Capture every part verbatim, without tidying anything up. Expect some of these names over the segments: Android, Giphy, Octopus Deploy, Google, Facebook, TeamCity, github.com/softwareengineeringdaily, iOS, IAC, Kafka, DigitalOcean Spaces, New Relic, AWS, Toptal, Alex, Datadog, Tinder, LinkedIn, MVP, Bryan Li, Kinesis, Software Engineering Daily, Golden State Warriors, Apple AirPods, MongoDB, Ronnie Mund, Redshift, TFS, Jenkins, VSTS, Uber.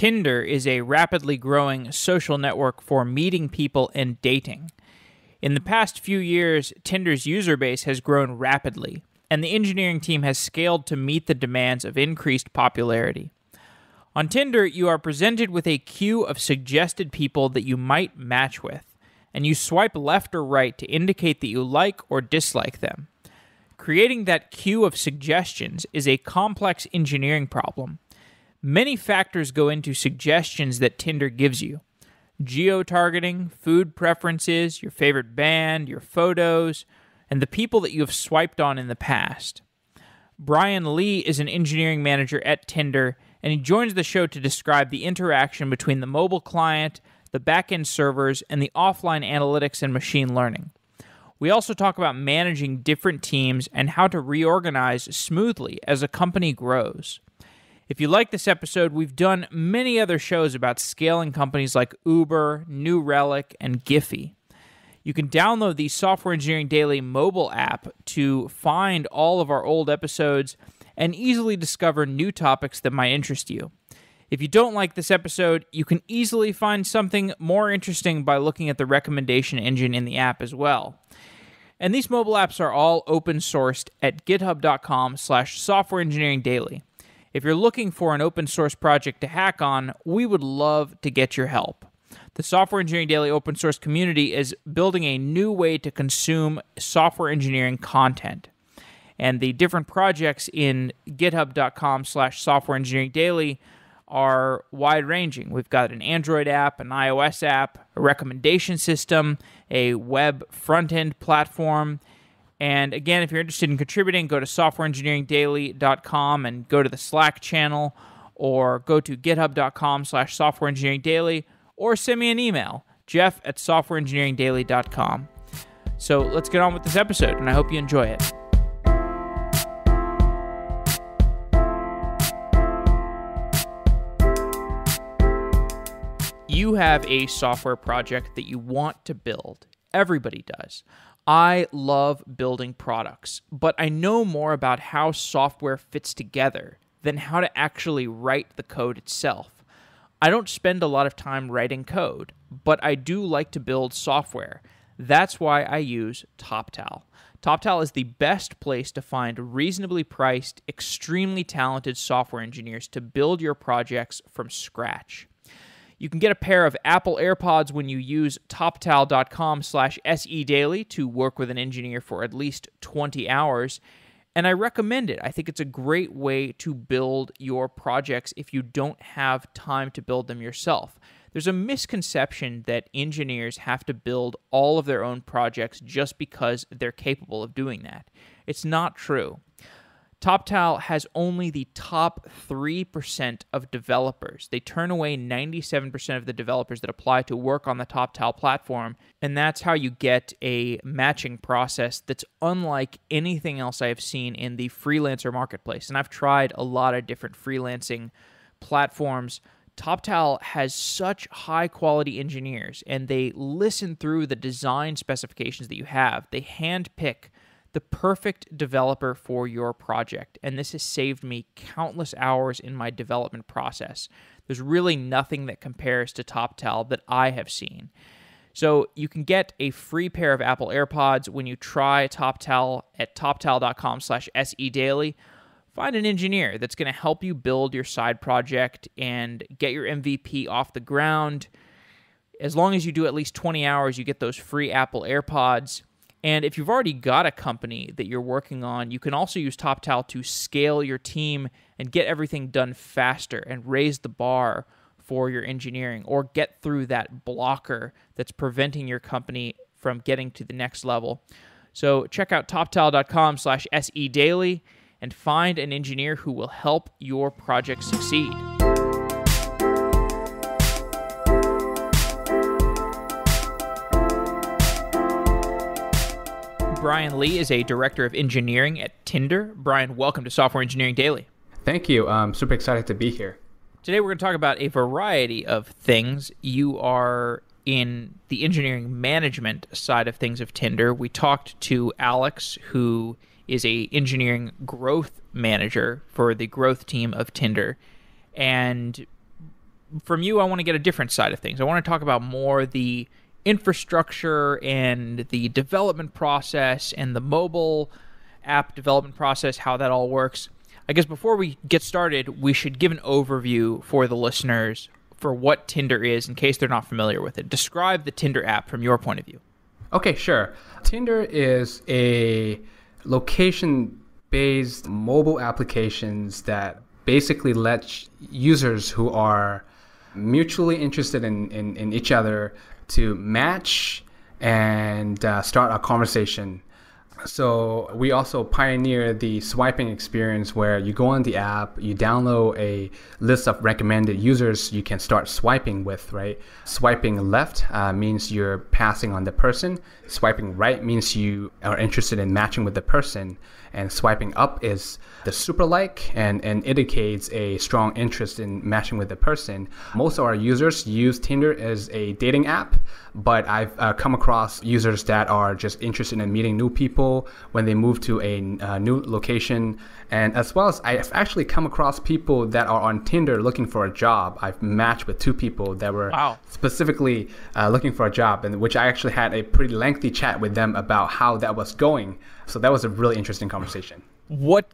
Tinder is a rapidly growing social network for meeting people and dating. In the past few years, Tinder's user base has grown rapidly, and the engineering team has scaled to meet the demands of increased popularity. On Tinder, you are presented with a queue of suggested people that you might match with, and you swipe left or right to indicate that you like or dislike them. Creating that queue of suggestions is a complex engineering problem. Many factors go into suggestions that Tinder gives you. Geo-targeting, food preferences, your favorite band, your photos, and the people that you have swiped on in the past. Bryan Li is an engineering manager at Tinder, and he joins the show to describe the interaction between the mobile client, the back-end servers, and the offline analytics and machine learning. We also talk about managing different teams and how to reorganize smoothly as a company grows. If you like this episode, we've done many other shows about scaling companies like Uber, New Relic, and Giphy. You can download the Software Engineering Daily mobile app to find all of our old episodes and easily discover new topics that might interest you. If you don't like this episode, you can easily find something more interesting by looking at the recommendation engine in the app as well. And these mobile apps are all open sourced at github dot com slash software engineering daily. If you're looking for an open source project to hack on, we would love to get your help. The Software Engineering Daily open source community is building a new way to consume software engineering content. And the different projects in github dot com slash software engineering daily are wide-ranging. We've got an Android app, an iOS app, a recommendation system, a web front-end platform. And again, if you're interested in contributing, go to software engineering daily dot com and go to the Slack channel, or go to github dot com slash software engineering daily, or send me an email, jeff at software engineering daily dot com. So let's get on with this episode, and I hope you enjoy it. You have a software project that you want to build. Everybody does. I love building products, but I know more about how software fits together than how to actually write the code itself. I don't spend a lot of time writing code, but I do like to build software. That's why I use Toptal. Toptal is the best place to find reasonably priced, extremely talented software engineers to build your projects from scratch. You can get a pair of Apple AirPods when you use toptal dot com slash S E daily to work with an engineer for at least twenty hours, and I recommend it. I think it's a great way to build your projects if you don't have time to build them yourself. There's a misconception that engineers have to build all of their own projects just because they're capable of doing that. It's not true. Toptal has only the top three percent of developers. They turn away ninety-seven percent of the developers that apply to work on the Toptal platform, and that's how you get a matching process that's unlike anything else I have seen in the freelancer marketplace. And I've tried a lot of different freelancing platforms. Toptal has such high-quality engineers, and they listen through the design specifications that you have. They handpick the perfect developer for your project, and this has saved me countless hours in my development process. There's really nothing that compares to Toptal that I have seen. So you can get a free pair of Apple AirPods when you try Toptal at toptal dot com slash S E daily. Find an engineer that's going to help you build your side project and get your M V P off the ground. As long as you do at least twenty hours, you get those free Apple AirPods. And if you've already got a company that you're working on, you can also use Toptal to scale your team and get everything done faster and raise the bar for your engineering, or get through that blocker that's preventing your company from getting to the next level. So check out toptal dot com slash S E daily and find an engineer who will help your project succeed. Bryan Li is a director of engineering at Tinder. Bryan, welcome to Software Engineering Daily. Thank you. I'm super excited to be here. Today we're going to talk about a variety of things. You are in the engineering management side of things of Tinder. We talked to Alex, who is an engineering growth manager for the growth team of Tinder, and from you, I want to get a different side of things. I want to talk about more the infrastructure and the development process and the mobile app development process, how that all works. I guess before we get started, we should give an overview for the listeners for what Tinder is in case they're not familiar with it. Describe the Tinder app from your point of view. Okay, sure. Tinder is a location-based mobile applications that basically lets users who are mutually interested in, in, in each other to match and uh, start a conversation. So we also pioneer the swiping experience where you go on the app, you download a list of recommended users you can start swiping with, right? Swiping left uh, means you're passing on the person. Swiping right means you are interested in matching with the person. And swiping up is the super like and, and indicates a strong interest in matching with the person. Most of our users use Tinder as a dating app, but I've uh, come across users that are just interested in meeting new people when they move to a uh, new location. And as well as I've actually come across people that are on Tinder looking for a job. I've matched with two people that were wow. specifically uh, looking for a job, and which I actually had a pretty lengthy chat with them about how that was going. So that was a really interesting conversation. What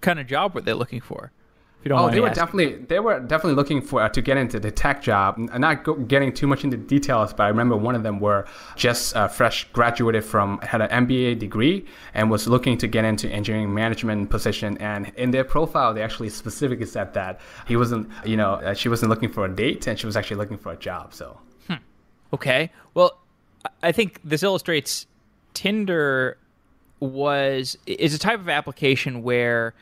kind of job were they looking for? If you don't oh, they were asking. definitely they were definitely looking for uh, to get into the tech job. I'm not go- getting too much into details, but I remember one of them were just uh, fresh graduated from had an M B A degree and was looking to get into engineering management position. And in their profile, they actually specifically said that he wasn't, you know, uh, she wasn't looking for a date, and she was actually looking for a job. So, hmm. okay, well, I think this illustrates Tinder. was is a type of application where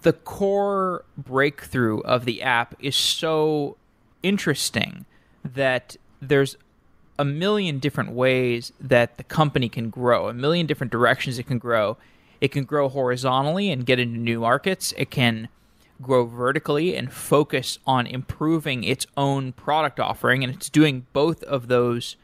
the core breakthrough of the app is so interesting that there's a million different ways that the company can grow, a million different directions it can grow. It can grow horizontally and get into new markets. It can grow vertically and focus on improving its own product offering, and it's doing both of those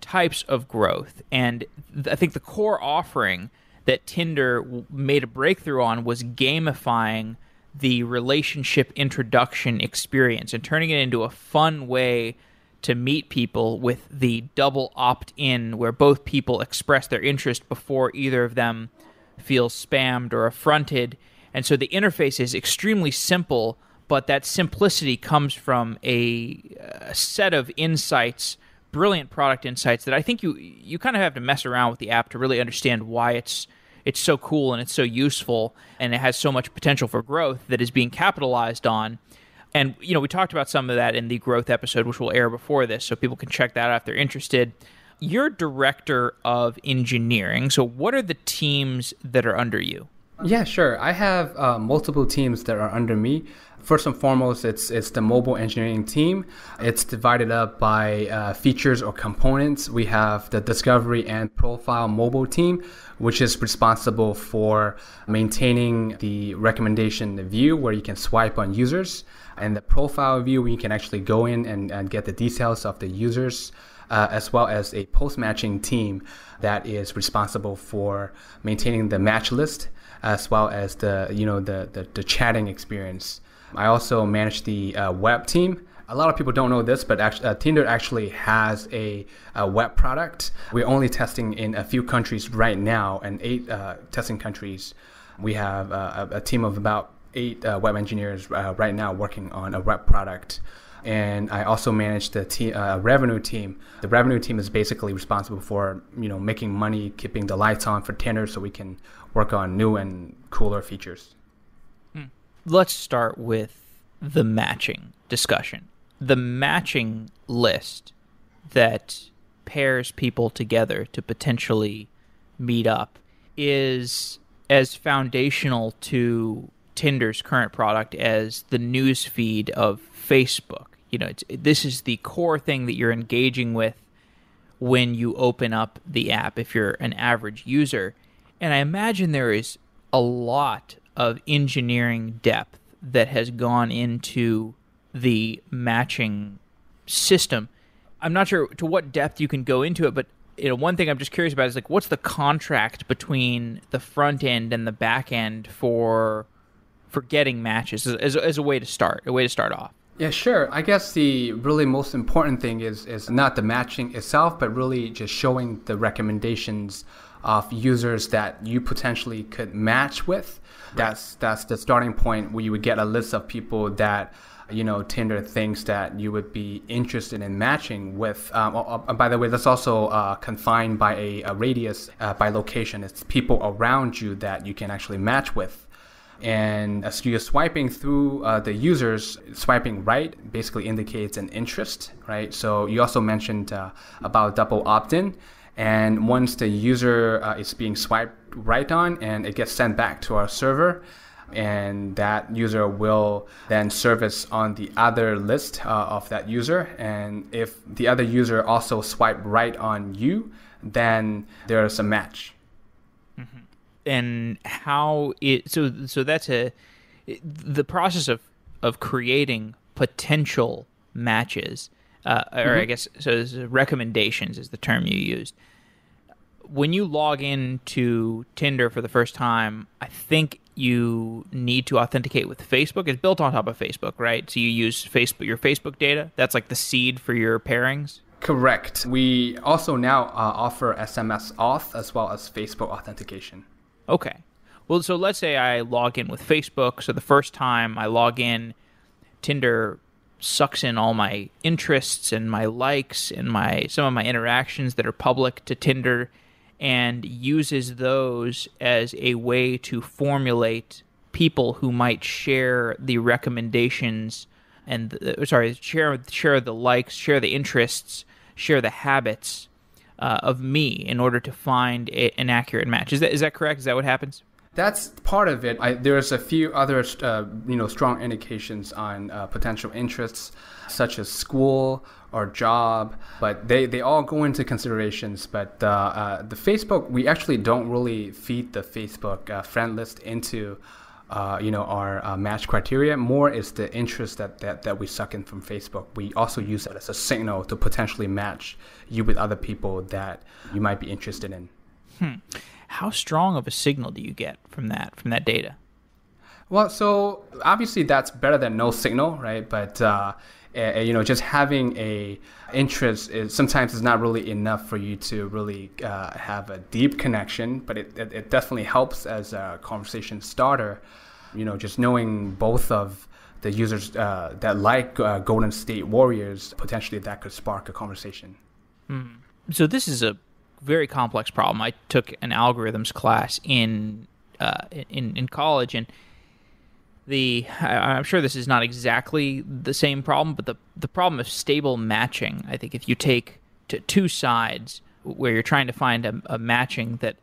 types of growth. And I think the core offering that Tinder made a breakthrough on was gamifying the relationship introduction experience and turning it into a fun way to meet people with the double opt-in where both people express their interest before either of them feels spammed or affronted. And so the interface is extremely simple, but that simplicity comes from a, a set of insights, brilliant product insights that I think you you kind of have to mess around with the app to really understand why it's it's so cool and it's so useful and it has so much potential for growth that is being capitalized on. And you know, we talked about some of that in the growth episode, which will air before this, so people can check that out if they're interested. You're director of engineering, so what are the teams that are under you? Yeah, sure. I have uh, multiple teams that are under me. First and foremost, it's it's the mobile engineering team. It's divided up by uh, features or components. We have the discovery and profile mobile team, which is responsible for maintaining the recommendation view where you can swipe on users, and the profile view where you can actually go in and, and get the details of the users. Uh, as well as a post-matching team that is responsible for maintaining the match list, as well as the you know the the, the chatting experience. I also manage the uh, web team. A lot of people don't know this, but actually, uh, Tinder actually has a, a web product. We're only testing in a few countries right now, and eight uh, testing countries. We have uh, a, a team of about eight uh, web engineers uh, right now working on a web product. And I also manage the te- uh, revenue team. The revenue team is basically responsible for, you know, making money, keeping the lights on for Tinder so we can work on new and cooler features. Let's start with the matching discussion. The matching list that pairs people together to potentially meet up is as foundational to Tinder's current product as the news feed of Facebook. You know, it's, this is the core thing that you're engaging with when you open up the app if you're an average user. And I imagine there is a lot of engineering depth that has gone into the matching system. I'm not sure to what depth you can go into it, but you know, one thing I'm just curious about is like, what's the contract between the front end and the back end for for getting matches as, as, as a way to start, a way to start off? Yeah, sure. I guess the really most important thing is is not the matching itself, but really just showing the recommendations of users that you potentially could match with. Right. That's that's the starting point where you would get a list of people that, you know, Tinder thinks that you would be interested in matching with. Um, oh, oh, by the way, that's also uh, confined by a, a radius, uh, by location. It's people around you that you can actually match with. And as you're swiping through uh, the users, swiping right basically indicates an interest, right? So you also mentioned uh, about double opt-in. And once the user uh, is being swiped right on, and it gets sent back to our server, and that user will then service on the other list uh, of that user. And if the other user also swipe right on you, then there's a match. Mm-hmm. And how it so so that's a the process of of creating potential matches, uh, or mm-hmm. I guess so. This is recommendations is the term you used. When you log in to Tinder for the first time, I think you need to authenticate with Facebook. It's built on top of Facebook, right? So you use Facebook, your Facebook data. That's like the seed for your pairings. Correct. We also now uh, offer S M S auth as well as Facebook authentication. Okay. Well, so let's say I log in with Facebook. So the first time I log in, Tinder sucks in all my interests and my likes and my some of my interactions that are public to Tinder, and uses those as a way to formulate people who might share the recommendations and the, sorry, share share the likes, share the interests, share the habits uh, of me in order to find a, an accurate match. Is that is that correct? Is that what happens? That's part of it. I, there's a few other, uh, you know, strong indications on uh, potential interests, such as school or job, but they, they all go into considerations. But uh, uh, the Facebook, we actually don't really feed the Facebook uh, friend list into, uh, you know, our uh, match criteria. More is the interest that, that, that we suck in from Facebook. We also use that as a signal to potentially match you with other people that you might be interested in. Hmm. How strong of a signal do you get from that from that data? Well, so obviously that's better than no signal, right? But uh, uh, you know, just having a interest is sometimes is not really enough for you to really uh, have a deep connection. But it, it it definitely helps as a conversation starter. You know, just knowing both of the users uh, that like uh, Golden State Warriors, potentially that could spark a conversation. Mm. So this is a very complex problem. I took an algorithms class in uh, in, in college, and the I, I'm sure this is not exactly the same problem, but the, the problem of stable matching. I think if you take to two sides where you're trying to find a, a matching that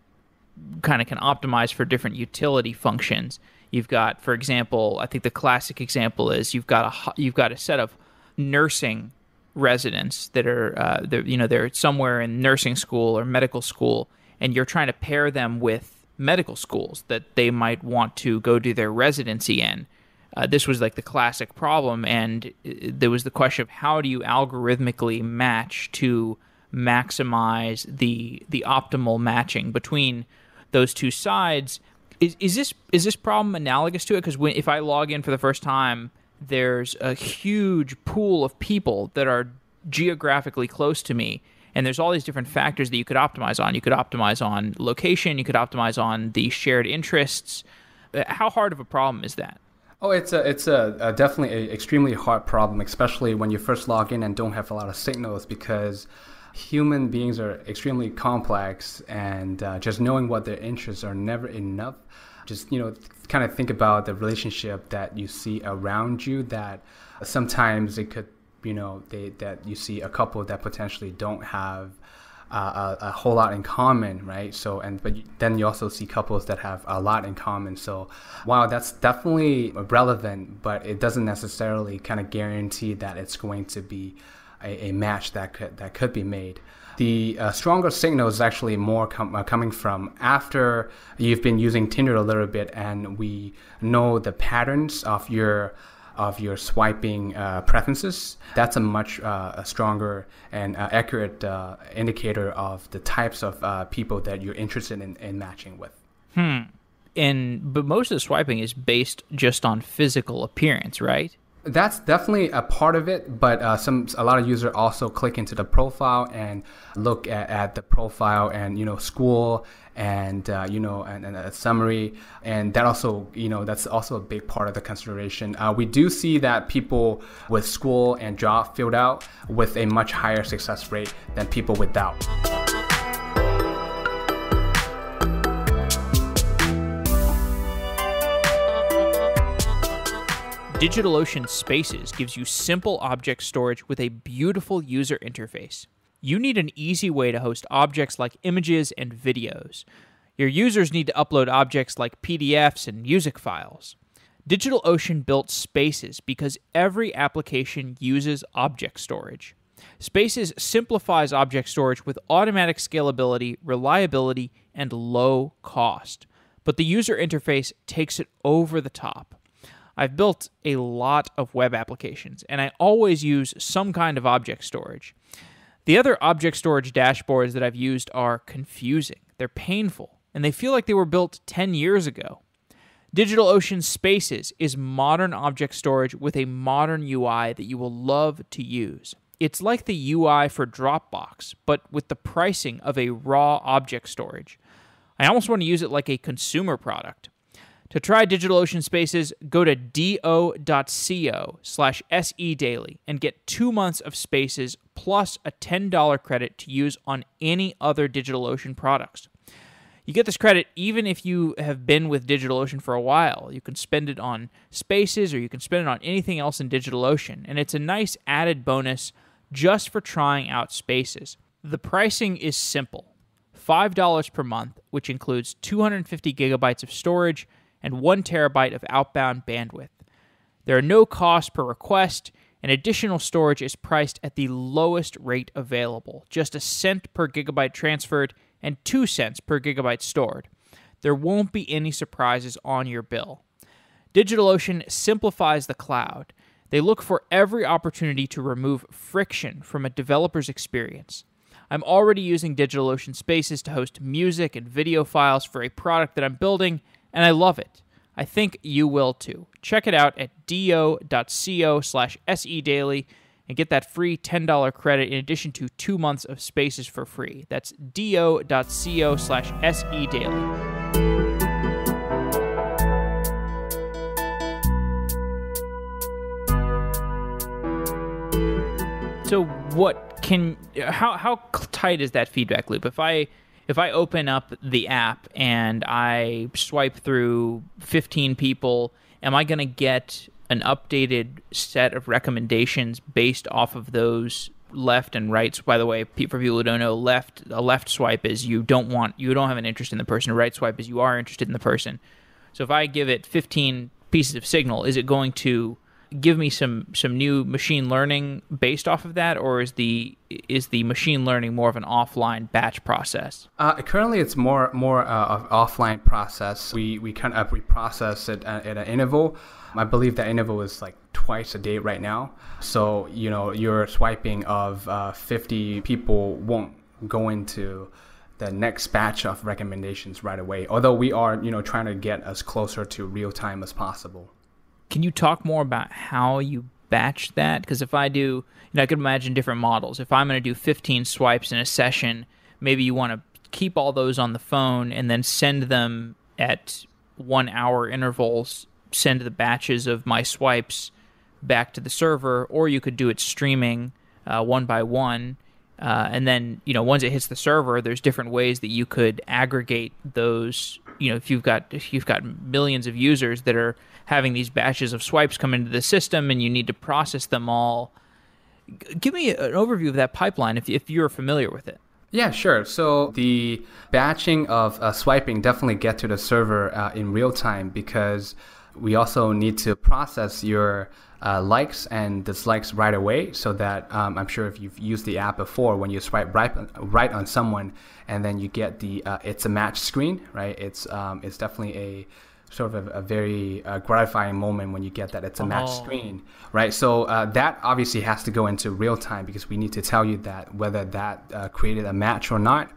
kind of can optimize for different utility functions, you've got, for example, I think the classic example is you've got a you've got a set of nursing residents that are, uh, they're, you know, they're somewhere in nursing school or medical school, and you're trying to pair them with medical schools that they might want to go do their residency in. Uh, this was like the classic problem, and there was the question of how do you algorithmically match to maximize the the optimal matching between those two sides. Is is this is this problem analogous to it? Because when if I log in for the first time, there's a huge pool of people that are geographically close to me, and there's all these different factors that you could optimize on. You could optimize on location. You could optimize on the shared interests. How hard of a problem is that? Oh, it's a it's a, a definitely an extremely hard problem, especially when you first log in and don't have a lot of signals, because human beings are extremely complex, and uh, just knowing what their interests are never enough. Just, you know, kind of think about the relationship that you see around you, that sometimes it could, you know, they, that you see a couple that potentially don't have uh, a, a whole lot in common, right? So, and but then you also see couples that have a lot in common. So, wow, that's definitely relevant, but it doesn't necessarily kind of guarantee that it's going to be a, a match that could, that could be made. The uh, stronger signal is actually more com- uh, coming from after you've been using Tinder a little bit, and we know the patterns of your of your swiping uh, preferences. That's a much uh, a stronger and uh, accurate uh, indicator of the types of uh, people that you're interested in, in matching with. Hmm. And but most of the swiping is based just on physical appearance, right? That's definitely a part of it, but uh, some a lot of users also click into the profile and look at, at the profile and, you know, school and, uh, you know, and, and a summary. And that also, you know, that's also a big part of the consideration. Uh, we do see that people with school and job filled out with a much higher success rate than people without. DigitalOcean Spaces gives you simple object storage with a beautiful user interface. You need an easy way to host objects like images and videos. Your users need to upload objects like P D Fs and music files. DigitalOcean built Spaces because every application uses object storage. Spaces simplifies object storage with automatic scalability, reliability, and low cost. But the user interface takes it over the top. I've built a lot of web applications, and I always use some kind of object storage. The other object storage dashboards that I've used are confusing, they're painful, and they feel like they were built ten years ago. DigitalOcean Spaces is modern object storage with a modern U I that you will love to use. It's like the U I for Dropbox, but with the pricing of a raw object storage. I almost want to use it like a consumer product. To try DigitalOcean Spaces, go to do dot co slash S E daily and get two months of Spaces plus a ten dollar credit to use on any other DigitalOcean products. You get this credit even if you have been with DigitalOcean for a while. You can spend it on Spaces or you can spend it on anything else in DigitalOcean, and it's a nice added bonus just for trying out Spaces. The pricing is simple, five dollars per month, which includes two hundred fifty gigabytes of storage and one terabyte of outbound bandwidth. There are no costs per request, and additional storage is priced at the lowest rate available, just a cent per gigabyte transferred and two cents per gigabyte stored. There won't be any surprises on your bill. DigitalOcean simplifies the cloud. They look for every opportunity to remove friction from a developer's experience. I'm already using DigitalOcean Spaces to host music and video files for a product that I'm building, and I love it. I think you will too. Check it out at do dot co slash S E daily and get that free ten dollar credit in addition to two months of Spaces for free. That's do dot co slash S E daily. So what can, how how tight is that feedback loop? If I If I open up the app and I swipe through fifteen people, am I going to get an updated set of recommendations based off of those left and rights? By the way, for people who don't know, left a left swipe is you don't want you don't have an interest in the person. A right swipe is you are interested in the person. So if I give it fifteen pieces of signal, is it going to give me some some new machine learning based off of that, or is the is the machine learning more of an offline batch process? Uh, currently, it's more more uh, of offline process. We we kind of reprocess it at, at an interval. I believe that interval is like twice a day right now. So you know your swiping of uh, fifty people won't go into the next batch of recommendations right away. Although we are you know trying to get as closer to real time as possible. Can you talk more about how you batch that? Because if I do, you know, I could imagine different models. If I'm going to do fifteen swipes in a session, maybe you want to keep all those on the phone and then send them at one hour intervals, send the batches of my swipes back to the server, or you could do it streaming uh, one by one. Uh, and then, you know, once it hits the server, there's different ways that you could aggregate those. You know, if you've got if you've got millions of users that are having these batches of swipes come into the system, and you need to process them all. Give me an overview of that pipeline if if you're familiar with it. Yeah, sure. So the batching of uh, swiping definitely get to the server uh, in real time, because we also need to process your uh, likes and dislikes right away, so that um, I'm sure if you've used the app before, when you swipe right, right on someone and then you get the uh, it's a match screen, right? It's um, it's definitely a sort of a, a very uh, gratifying moment when you get that it's a match oh. screen, right? So uh, that obviously has to go into real time, because we need to tell you that whether that uh, created a match or not.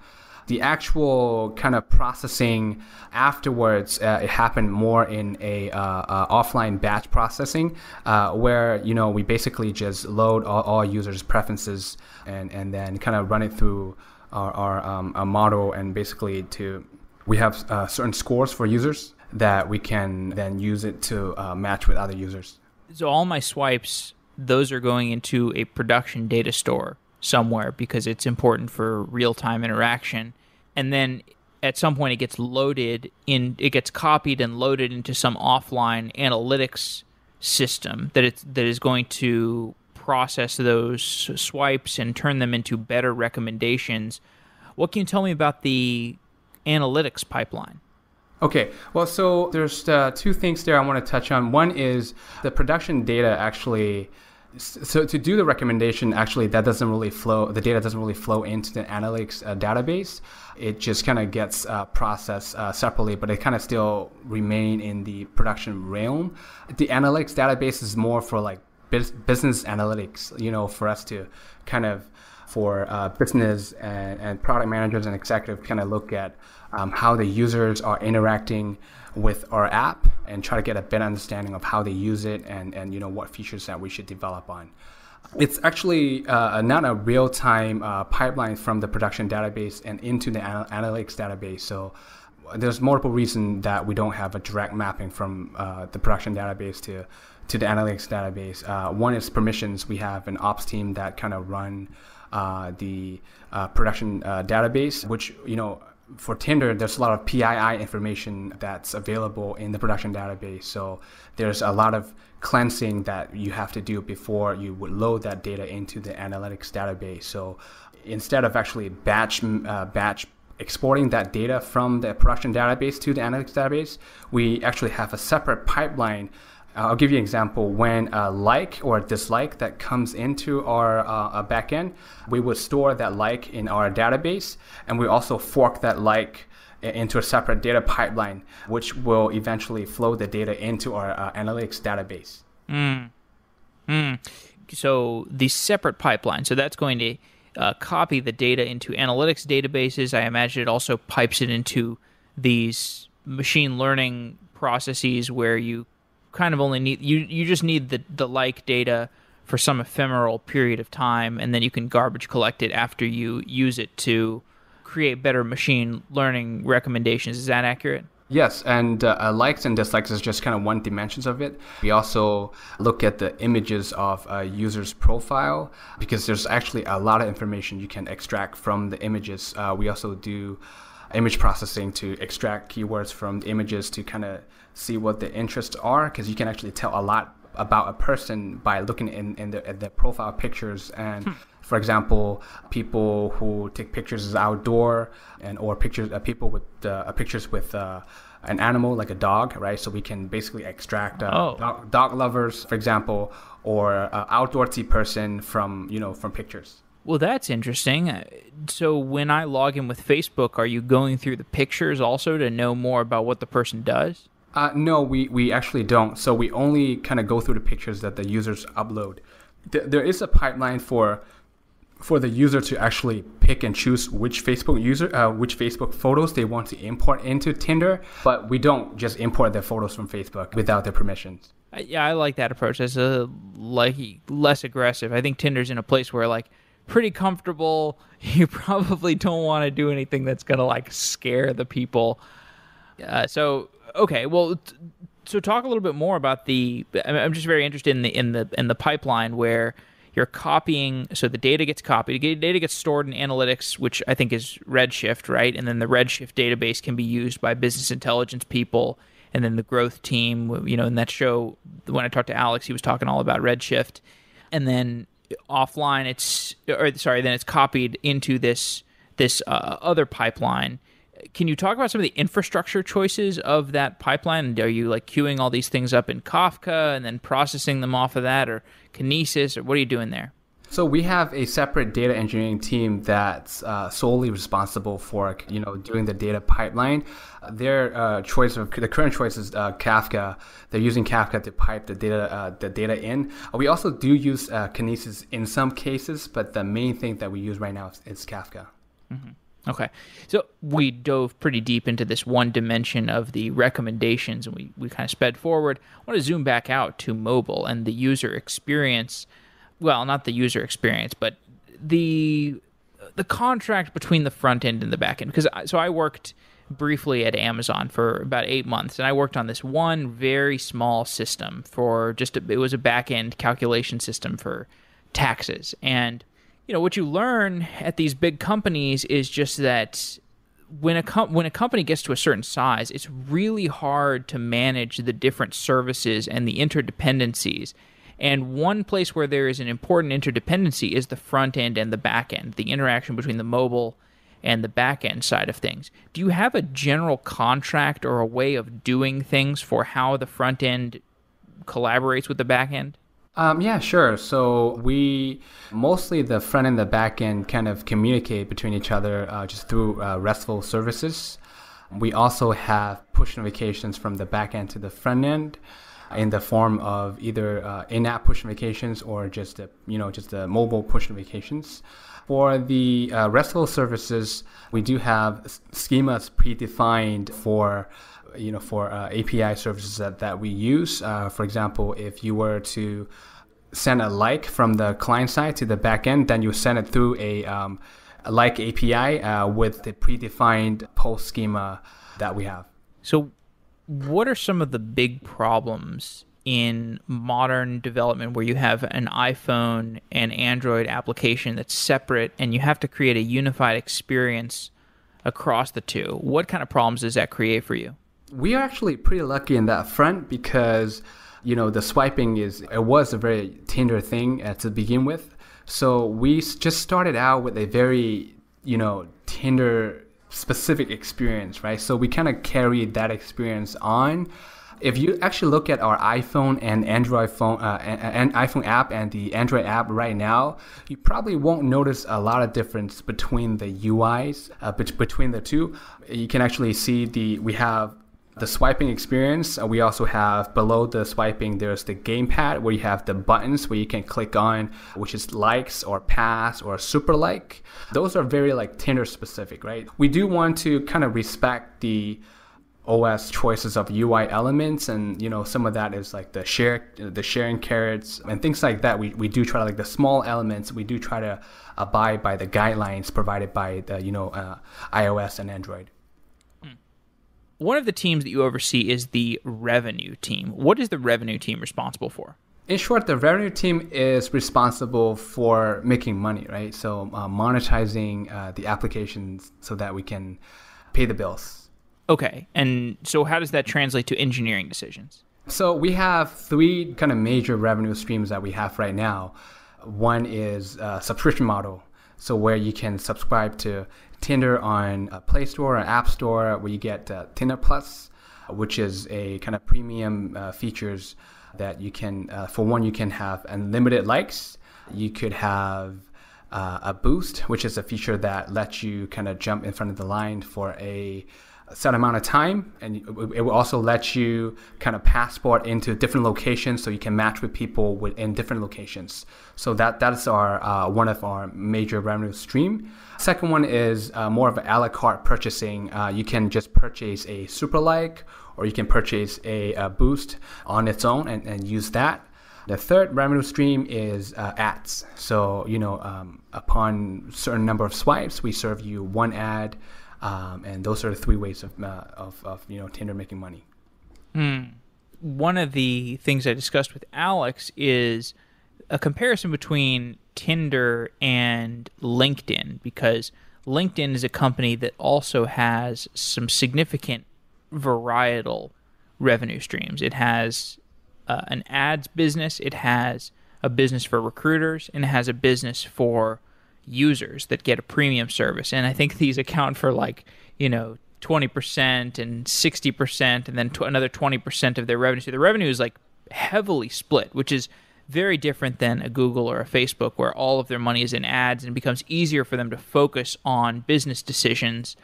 The actual kind of processing afterwards, uh, it happened more in a uh, uh, offline batch processing, uh, where you know we basically just load all, all users' preferences and and then kind of run it through our, our, um, our model, and basically to we have uh, certain scores for users that we can then use it to uh, match with other users. So all my swipes, those are going into a production data store somewhere because it's important for real-time interaction. And then at some point it gets loaded in, it gets copied and loaded into some offline analytics system that it's, that is going to process those swipes and turn them into better recommendations. What can you tell me about the analytics pipeline? Okay, well, so there's uh, two things there I want to touch on. One is the production data actually. So to do the recommendation, actually, that doesn't really flow. The data doesn't really flow into the analytics uh, database. It just kind of gets uh, processed uh, separately, but it kind of still remain in the production realm. The analytics database is more for like biz- business analytics, you know, for us to kind of for uh, business and, and product managers and executives kind of look at um, how the users are interacting with our app and try to get a better understanding of how they use it and, and you know, what features that we should develop on. It's actually uh, not a real-time uh, pipeline from the production database and into the anal- analytics database. So there's multiple reasons that we don't have a direct mapping from uh, the production database to to the analytics database. Uh, one is permissions. We have an ops team that kind of run Uh, the uh, production uh, database, which, you know, for Tinder, there's a lot of P I I information that's available in the production database. So there's a lot of cleansing that you have to do before you would load that data into the analytics database. So instead of actually batch uh, batch exporting that data from the production database to the analytics database, we actually have a separate pipeline. I'll give you an example. When a like or a dislike that comes into our, uh, our backend, we would store that like in our database, and we also fork that like into a separate data pipeline, which will eventually flow the data into our uh, analytics database. Mm. Mm. So the separate pipeline, so that's going to uh, copy the data into analytics databases. I imagine it also pipes it into these machine learning processes where you kind of only need you you just need the the like data for some ephemeral period of time, and then you can garbage collect it after you use it to create better machine learning recommendations. Is that accurate? Yes, and uh, likes and dislikes is just kind of one dimensions of it. We also look at the images of a user's profile because there's actually a lot of information you can extract from the images. Uh, we also do image processing to extract keywords from the images to kind of see what the interests are, because you can actually tell a lot about a person by looking in, in the, at their profile pictures. And hmm. for example, people who take pictures outdoor and or pictures uh, people with uh, pictures with uh, an animal like a dog, right? So we can basically extract uh, oh. dog, dog lovers, for example, or uh, outdoorsy person from you know from pictures. Well, that's interesting. So when I log in with Facebook, are you going through the pictures also to know more about what the person does? Uh, no, we, we actually don't. So we only kind of go through the pictures that the users upload. Th- there is a pipeline for for the user to actually pick and choose which Facebook user, uh, which Facebook photos they want to import into Tinder, but we don't just import their photos from Facebook without their permissions. Yeah, I like that approach. That's a, like less aggressive. I think Tinder's in a place where like, pretty comfortable. You probably don't want to do anything that's going to like scare the people. Uh, so, okay. Well, t- so talk a little bit more about the, I'm just very interested in the, in the, in the pipeline where you're copying. So the data gets copied, the data gets stored in analytics, which I think is Redshift, right? And then the Redshift database can be used by business intelligence people. And then the growth team, you know, in that show, when I talked to Alex, he was talking all about Redshift. And then offline it's or sorry then it's copied into this this uh, other pipeline. Can you talk about some of the infrastructure choices of that pipeline? Are you like queuing all these things up in Kafka and then processing them off of that, or Kinesis, or what are you doing there? So we have a separate data engineering team that's uh, solely responsible for, you know, doing the data pipeline. Their uh, choice of the current choice is uh, Kafka. They're using Kafka to pipe the data uh, the data in. We also do use uh, Kinesis in some cases, but the main thing that we use right now is, is Kafka. Mm-hmm. Okay. So we dove pretty deep into this one dimension of the recommendations, and we, we kind of sped forward. I want to zoom back out to mobile and the user experience. Well, not the user experience, but the the contract between the front end and the back end. Because I, so I worked briefly at Amazon for about eight months, and I worked on this one very small system for just a, it was a back end calculation system for taxes. And you know, what you learn at these big companies is just that when a com- when a company gets to a certain size, it's really hard to manage the different services and the interdependencies. And one place where there is an important interdependency is the front end and the back end, the interaction between the mobile and the back end side of things. Do you have a general contract or a way of doing things for how the front end collaborates with the back end? Um, yeah, sure. So we mostly the front and the back end kind of communicate between each other uh, just through uh, RESTful services. We also have push notifications from the back end to the front end in the form of either uh, in-app push notifications or just the, you know just the mobile push notifications. For the uh, RESTful services, we do have s- schemas predefined for. You know, for uh, A P I services that, that we use. Uh, for example, if you were to send a like from the client side to the back end, then you send it through a, um, a like A P I uh, with the predefined post schema that we have. So what are some of the big problems in modern development where you have an iPhone and Android application that's separate and you have to create a unified experience across the two? What kind of problems does that create for you? We are actually pretty lucky in that front because, you know, the swiping is, it was a very Tinder thing uh, to begin with. So we just started out with a very, you know, Tinder specific experience, right? So we kind of carried that experience on. If you actually look at our iPhone and Android phone, uh, and, and iPhone app and the Android app right now, you probably won't notice a lot of difference between the U Is, uh, be- between the two. You can actually see the, we have the swiping experience. We also have below the swiping, there's the gamepad where you have the buttons where you can click on, which is likes or pass or super like. Those are very like Tinder specific, right? We do want to kind of respect the O S choices of U I elements, and you know some of that is like the share, the sharing carrots and things like that. We we do try to like the small elements. We do try to abide by the guidelines provided by the you know uh, iOS and Android. One of the teams that you oversee is the revenue team. What is the revenue team responsible for? In short, the revenue team is responsible for making money, right? So uh, monetizing uh, the applications so that we can pay the bills. Okay. And so how does that translate to engineering decisions? So we have three kind of major revenue streams that we have right now. One is a subscription model. So where you can subscribe to Tinder on a Play Store or App Store, where you get uh, Tinder Plus, which is a kind of premium uh, features that you can, uh, for one, you can have unlimited likes. You could have uh, a boost, which is a feature that lets you kind of jump in front of the line for a set amount of time. And it will also let you kind of passport into different locations so you can match with people within different locations. So that that's our uh, one of our major revenue stream. Second one is uh, more of an a la carte purchasing. Uh, you can just purchase a super like, or you can purchase a, a boost on its own and, and use that. The third revenue stream is uh, ads. So, you know, um, upon certain number of swipes, we serve you one ad. Um, and those are the three ways of, uh, of, of you know, Tinder making money. Mm. One of the things I discussed with Alex is a comparison between Tinder and LinkedIn, because LinkedIn is a company that also has some significant varietal revenue streams. It has uh, an ads business, it has a business for recruiters, and it has a business for users that get a premium service. And I think these account for like, you know, twenty percent and sixty percent and then t- another twenty percent of their revenue. So the revenue is like heavily split, which is very different than a Google or a Facebook where all of their money is in ads, and it becomes easier for them to focus on business decisions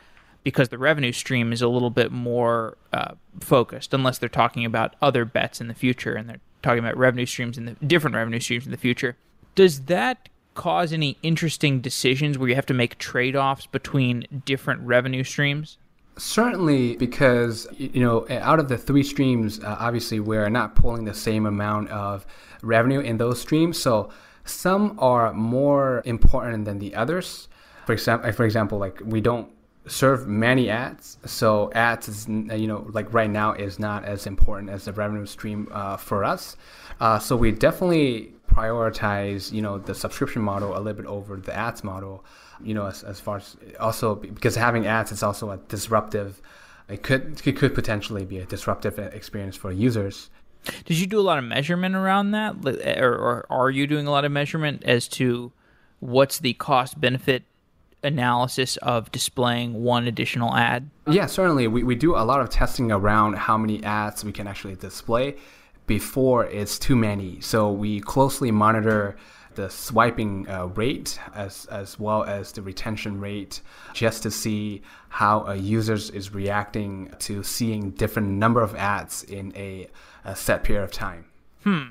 because the revenue stream is a little bit more uh, focused, unless they're talking about other bets in the future and they're talking about revenue streams in the different revenue streams in the future. Does that cause any interesting decisions where you have to make trade-offs between different revenue streams? Certainly, because, you know, out of the three streams, uh, obviously we're not pulling the same amount of revenue in those streams. So some are more important than the others. For example, for example, like we don't serve many ads. So ads is, you know, like right now is not as important as the revenue stream uh, for us. Uh, so we definitely prioritize, you know, the subscription model a little bit over the ads model, you know, as, as far as also because having ads, it's also a disruptive, it could, it could potentially be a disruptive experience for users. Did you do a lot of measurement around that? Or, or are you doing a lot of measurement as to what's the cost benefit analysis of displaying one additional ad? Yeah, certainly. We, we do a lot of testing around how many ads we can actually display before it's too many. So we closely monitor the swiping uh, rate as as well as the retention rate, just to see how a user is reacting to seeing different number of ads in a, a set period of time. Hmm.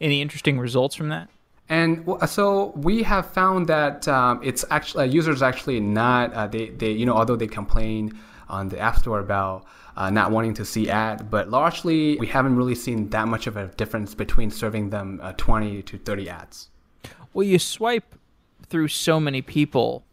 Any interesting results from that? And so we have found that um, it's actually uh, users actually not uh, they they you know although they complain on the App Store about uh, not wanting to see ad, but largely we haven't really seen that much of a difference between serving them uh, twenty to thirty ads. Well, you swipe through so many people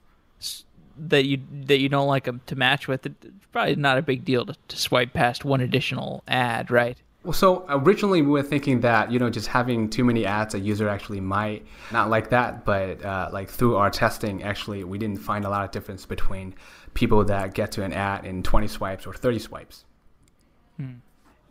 that you that you don't like them to match with. It's probably not a big deal to, to swipe past one additional ad, right? Well, so originally we were thinking that, you know, just having too many ads, a user actually might not like that. But uh, like through our testing, actually, we didn't find a lot of difference between people that get to an ad in twenty swipes or thirty swipes. Hmm.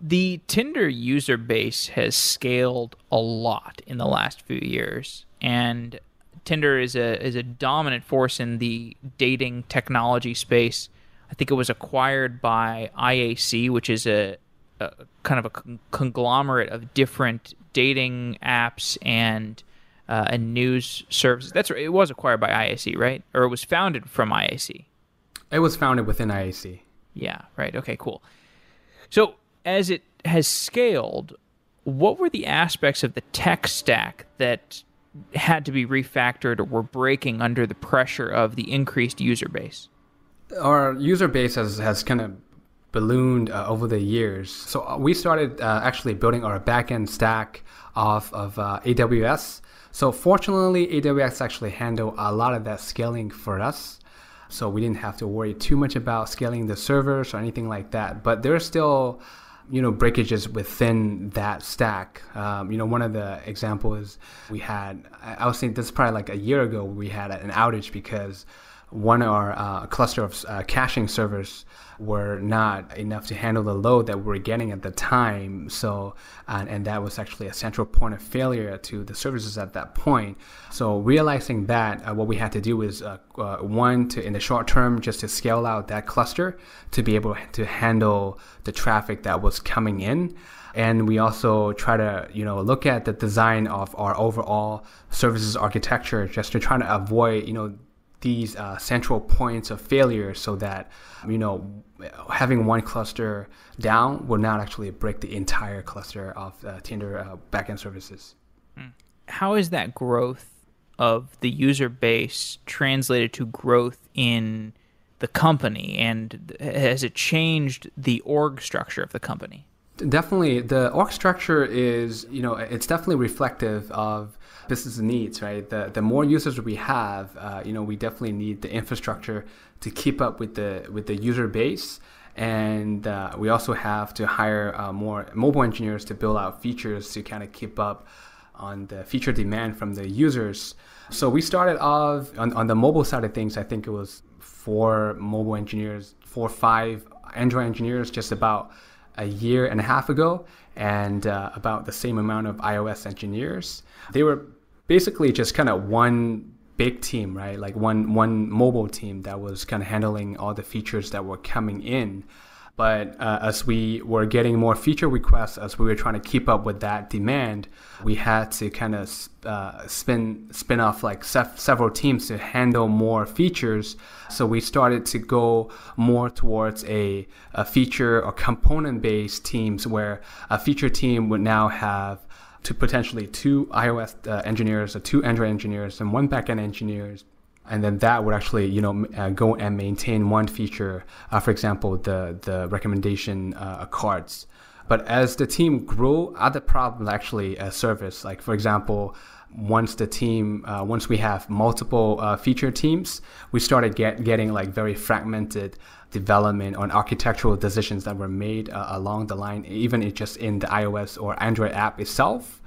The Tinder user base has scaled a lot in the last few years. And Tinder is a is a dominant force in the dating technology space. I think it was acquired by I A C, which is a Uh, kind of a con- conglomerate of different dating apps and uh, and news services. That's right. It was acquired by I A C, right? Or it was founded from I A C. It was founded within I A C. Yeah, right. Okay, cool. So as it has scaled, what were the aspects of the tech stack that had to be refactored or were breaking under the pressure of the increased user base? Our user base has, has kind of ballooned uh, over the years. So we started uh, actually building our backend stack off of uh, A W S. So fortunately, A W S actually handled a lot of that scaling for us. So we didn't have to worry too much about scaling the servers or anything like that. But there are still, you know, breakages within that stack. Um, you know, one of the examples we had, I was saying this is probably like a year ago, we had an outage because one of our uh, cluster of uh, caching servers were not enough to handle the load that we were getting at the time. So, and, and that was actually a central point of failure to the services at that point. So realizing that, uh, what we had to do is uh, uh, one, to in the short term, just to scale out that cluster to be able to handle the traffic that was coming in. And we also try to, you know, look at the design of our overall services architecture just to try to avoid, you know, these uh, central points of failure, so that, you know, having one cluster down will not actually break the entire cluster of uh, Tinder uh, backend services. How is that growth of the user base translated to growth in the company, and has it changed the org structure of the company? Definitely. The org structure is, you know, it's definitely reflective of business needs, right? The the more users we have, uh, you know, we definitely need the infrastructure to keep up with the with the user base. And uh, we also have to hire uh, more mobile engineers to build out features to kind of keep up on the feature demand from the users. So we started off on, on the mobile side of things. I think it was four mobile engineers, four or five Android engineers, just about a year and a half ago, and uh, about the same amount of iOS engineers. They were basically just kind of one big team, right? Like one one mobile team that was kind of handling all the features that were coming in. But uh, as we were getting more feature requests, as we were trying to keep up with that demand, we had to kind of uh, spin spin off like sef- several teams to handle more features. So we started to go more towards a, a feature or component-based teams, where a feature team would now have to potentially two iOS uh, engineers or two Android engineers and one backend engineers. And then that would actually, you know, uh, go and maintain one feature, uh, for example, the, the recommendation uh, cards. But as the team grew, other problems actually uh, surface. Like, for example, once the team, uh, once we have multiple uh, feature teams, we started get, getting like very fragmented development on architectural decisions that were made uh, along the line, even it just in the iOS or Android app itself.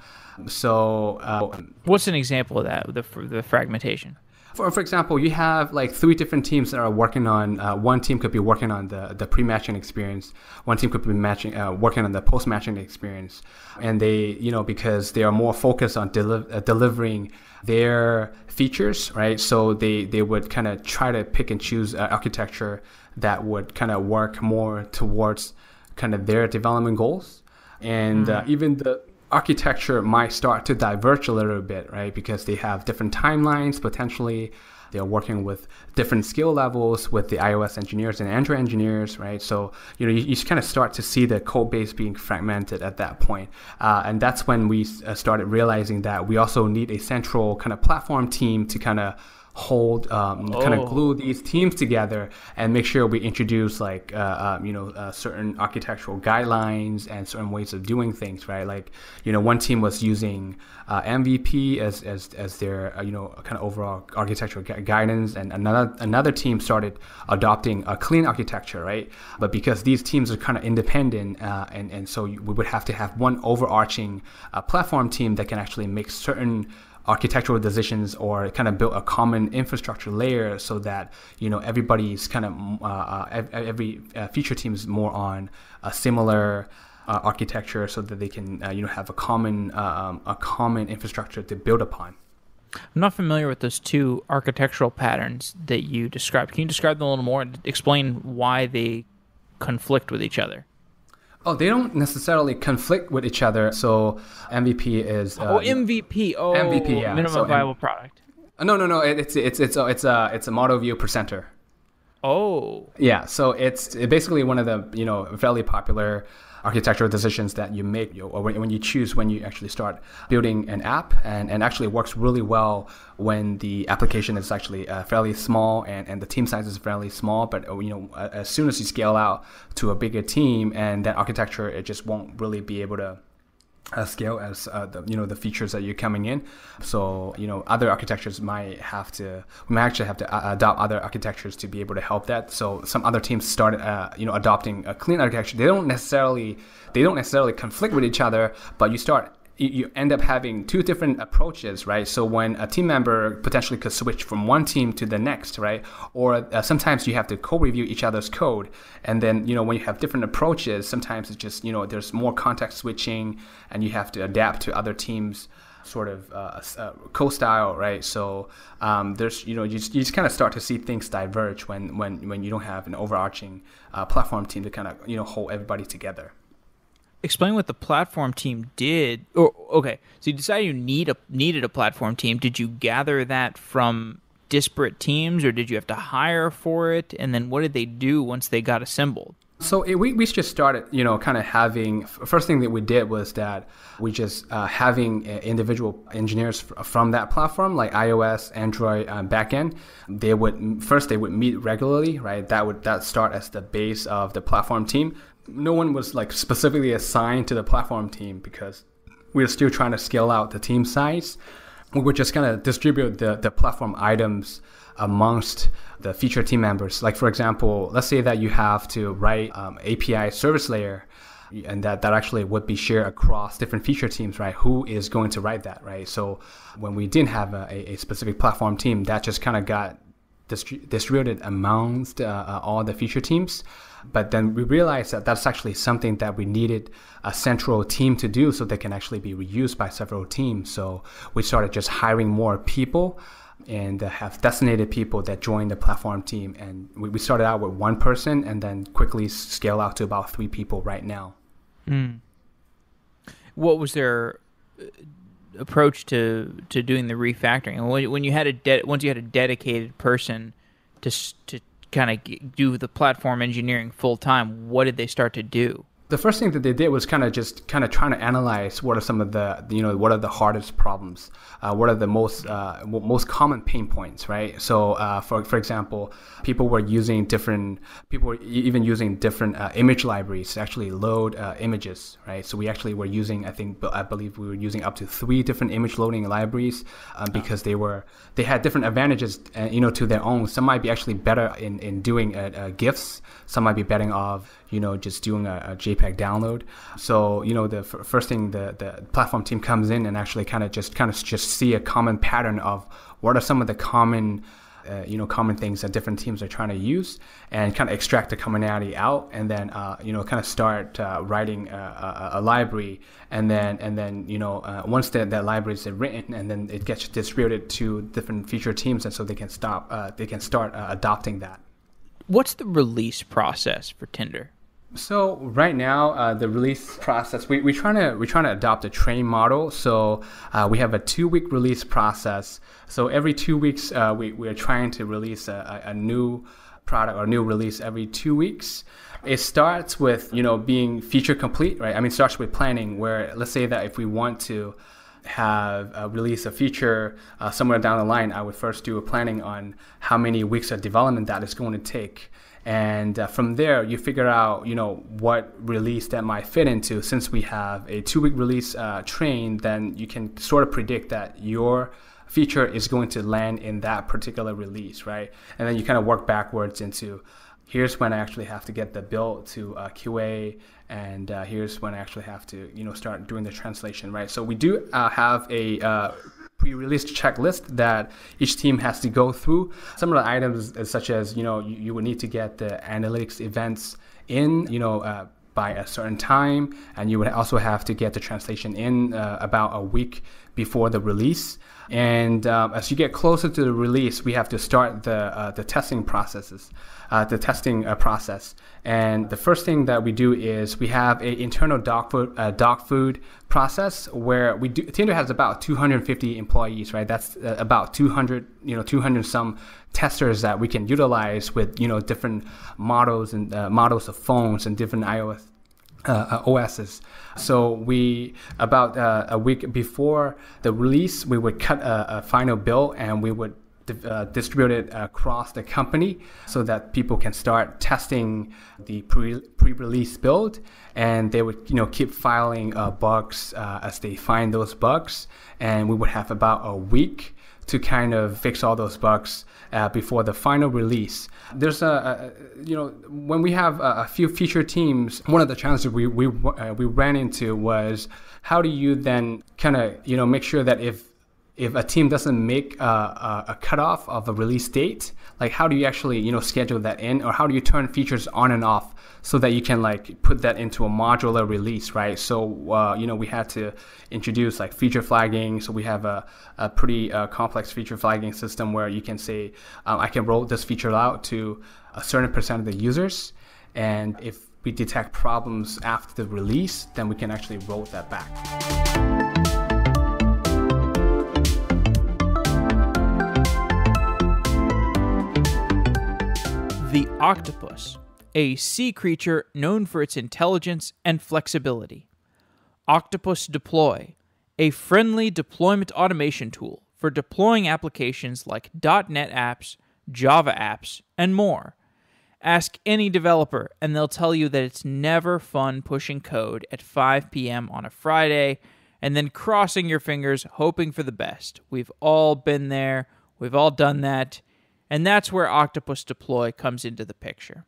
So uh, what's an example of that, the, the fragmentation? For, for example, you have like three different teams that are working on, uh, one team could be working on the, the pre-matching experience, one team could be matching, uh, working on the post-matching experience. And they, you know, because they are more focused on deli- uh, delivering their features, right? So they, they would kind of try to pick and choose uh, architecture that would kind of work more towards kind of their development goals. And mm. uh, even the architecture might start to diverge a little bit, right? Because they have different timelines, potentially. They're working with different skill levels with the iOS engineers and Android engineers, right? So, you know, you, you kind of start to see the code base being fragmented at that point. Uh, and that's when we started realizing that we also need a central kind of platform team to kind of hold, um, oh. kind of glue these teams together and make sure we introduce like, uh, um, you know, uh, certain architectural guidelines and certain ways of doing things, right? Like, you know, one team was using uh, M V P as, as, as their, uh, you know, kind of overall architectural gu- guidance. And another, another team started adopting a clean architecture, right? But because these teams are kind of independent, uh, and, and so we would have to have one overarching uh, platform team that can actually make certain architectural decisions or kind of build a common infrastructure layer so that, you know, everybody's kind of, uh, every uh, feature team is more on a similar uh, architecture so that they can, uh, you know, have a common, um, a common infrastructure to build upon. I'm not familiar with those two architectural patterns that you described. Can you describe them a little more and explain why they conflict with each other? Oh, they don't necessarily conflict with each other. So M V P is uh, oh M V P oh M V P yeah. minimum so viable M- product. No, no, no. It, it's it's it's a it's a it's a model view presenter. Oh yeah. So it's basically one of the you know fairly popular architectural decisions that you make or when you choose when you actually start building an app and, and actually works really well when the application is actually uh, fairly small and, and the team size is fairly small. But, you know, as soon as you scale out to a bigger team and that architecture, it just won't really be able to uh, scale as, uh, the, you know, the features that you're coming in. So, you know, other architectures might have to, we might actually have to adopt other architectures to be able to help that. So some other teams started, uh, you know, adopting a clean architecture. They don't necessarily, they don't necessarily conflict with each other, but you start you end up having two different approaches, right? So when a team member potentially could switch from one team to the next, right? Or uh, sometimes you have to co-review each other's code. And then, you know, when you have different approaches, sometimes it's just, you know, there's more context switching and you have to adapt to other teams' sort of uh, uh, co-style, right? So um, there's, you know, you just, you just kind of start to see things diverge when, when, when you don't have an overarching uh, platform team to kind of, you know, hold everybody together. Explain what the platform team did. Or okay, so you decided you need a needed a platform team. Did you gather that from disparate teams, or did you have to hire for it? And then what did they do once they got assembled? So it, we we just started, you know, kind of having. First thing that we did was that we just uh, having individual engineers f- from that platform, like iOS, Android, uh, backend. They would first they would meet regularly, right? That would that start as the base of the platform team. No one was like specifically assigned to the platform team because we were still trying to scale out the team size. We were just going to distribute the, the platform items amongst the feature team members. Like, for example, let's say that you have to write um, A P I service layer and that, that actually would be shared across different feature teams, right? Who is going to write that, right? So when we didn't have a, a specific platform team, that just kind of got distri- distributed amongst uh, uh, all the feature teams. But then we realized that that's actually something that we needed a central team to do so they can actually be reused by several teams. So we started just hiring more people and have designated people that join the platform team. And we started out with one person and then quickly scale out to about three people right now. Mm. What was their approach to, to doing the refactoring? When, when you had a de- once you had a dedicated person to to kind of do the platform engineering full time, what did they start to do? The first thing that they did was kind of just kind of trying to analyze what are some of the, you know, what are the hardest problems, uh, what are the most uh, most common pain points, right? So uh, for for example, people were using different, people were even using different uh, image libraries to actually load uh, images, right? So we actually were using, I think, I believe we were using up to three different image loading libraries um, because they were, they had different advantages, uh, you know, to their own. Some might be actually better in, in doing uh, uh, GIFs, some might be betting off, you know, just doing a, a JPEG download. So, you know, the f first thing the, the platform team comes in and actually kind of just kind of just see a common pattern of what are some of the common, uh, you know, common things that different teams are trying to use, and kind of extract the commonality out, and then, uh, you know, kind of start uh, writing a, a, a library, and then, and then, you know, uh, once that, that library is written, and then it gets distributed to different feature teams, and so they can stop, uh, they can start uh, adopting that. What's the release process for Tinder? So right now, uh, the release process, we, we're trying to we're trying to adopt a train model. So uh, we have a two-week release process. So every two weeks, uh, we we're trying to release a, a new product or new release every two weeks. It starts with, you know, being feature complete, right? I mean, it starts with planning, where let's say that if we want to have uh, release a feature uh, somewhere down the line, I would first do a planning on how many weeks of development that is going to take. And uh, from there, you figure out, you know, what release that might fit into. Since we have a two-week release uh, train, then you can sort of predict that your feature is going to land in that particular release, right? And then you kind of work backwards into, here's when I actually have to get the build to uh, Q A, and uh, here's when I actually have to, you know, start doing the translation, right? So we do uh, have a uh, pre-released checklist that each team has to go through. Some of the items, such as, you know, you, you would need to get the analytics events in, you know, uh, by a certain time, and you would also have to get the translation in uh, about a week before the release. And uh, as you get closer to the release, we have to start the uh, the testing processes, uh, the testing uh, process. And the first thing that we do is we have an internal dog food, uh, dog food process where we do. Tinder has about two hundred fifty employees, right? That's uh, about two hundred, you know, two hundred some testers that we can utilize with, you know, different models and uh, models of phones and different iOS. Uh, O Ss. So we, about uh, a week before the release, we would cut a, a final bill, and we would di uh, distribute it across the company so that people can start testing the pre pre-release build, and they would, you know, keep filing uh, bugs uh, as they find those bugs, and we would have about a week to kind of fix all those bugs uh, before the final release. There's a, a, you know, when we have a, a few feature teams, one of the challenges we we uh, we ran into was how do you then kind of, you know, make sure that if if a team doesn't make a, a, a cutoff of a release date, like how do you actually, you know, schedule that in, or how do you turn features on and off so that you can like put that into a modular release, right? So, uh, you know, we had to introduce like feature flagging. So we have a, a pretty uh, complex feature flagging system where you can say, um, I can roll this feature out to a certain percent of the users. And if we detect problems after the release, then we can actually roll that back. The octopus, a sea creature known for its intelligence and flexibility. Octopus Deploy, a friendly deployment automation tool for deploying applications like dot net apps, Java apps, and more. Ask any developer and they'll tell you that it's never fun pushing code at five p m on a Friday and then crossing your fingers hoping for the best. We've all been there, we've all done that. And that's where Octopus Deploy comes into the picture.